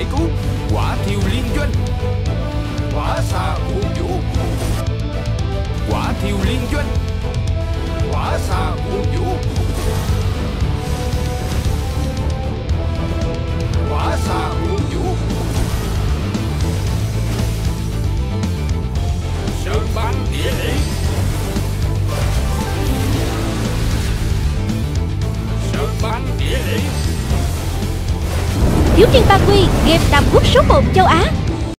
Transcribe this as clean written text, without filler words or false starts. giải cứu. Quả thiêu liên doanh, quả xà vũ vũ. Quả thiêu liên doanh, quả xà vũ vũ. Quả xà vũ vũ. Sơn băng địa lý, sơn băng địa lý. Thiếu Niên 3Q, game Tam Quốc số 1 châu Á.